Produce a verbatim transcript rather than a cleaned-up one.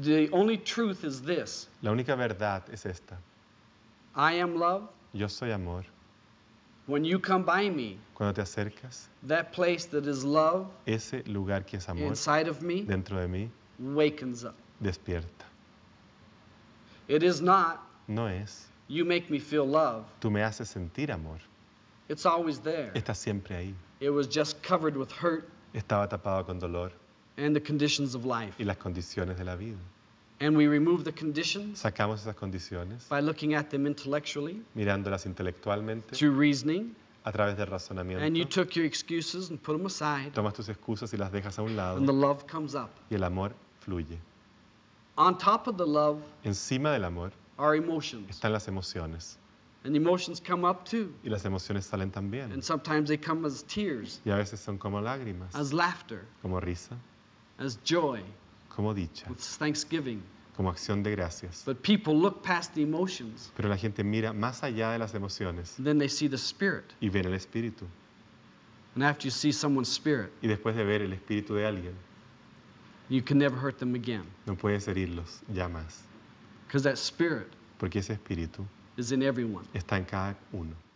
The only truth is this. La única verdad es esta. I am love. Yo soy amor. When you come by me, cuando te acercas, that place that is love, ese lugar que es amor, inside of me, dentro de mí, wakens up. Despierta. It is not. No es. You make me feel love. Tú me haces sentir amor. It's always there. Está siempre ahí. It was just covered with hurt. Estaba tapado con dolor. And the conditions of life. Y las condiciones de la vida. And we remove the conditions. Sacamos esas condiciones. By looking at them intellectually. Mirándolas intelectualmente. Through reasoning. A través del razonamiento. And you took your excuses and put them aside. Tomas tus excusas y las dejas a un lado. And the love comes up. Y el amor fluye. On top of the love. Encima del amor. Are emotions. Están las emociones. And emotions come up too. Y las emociones salen también. And sometimes they come as tears. Y a veces son como lágrimas. As laughter. Como risa. As joy. Como dicha. It's thanksgiving. Como acción de gracias. But people look past the emotions. Pero la gente mira más allá de las emociones. Then they see the spirit. Y ven el espíritu. And after you see someone's spirit. Y después de ver el espíritu de alguien. You can never hurt them again. No puedes herirlos ya más. Because that spirit. Porque ese espíritu. Is in everyone. Está en cada uno.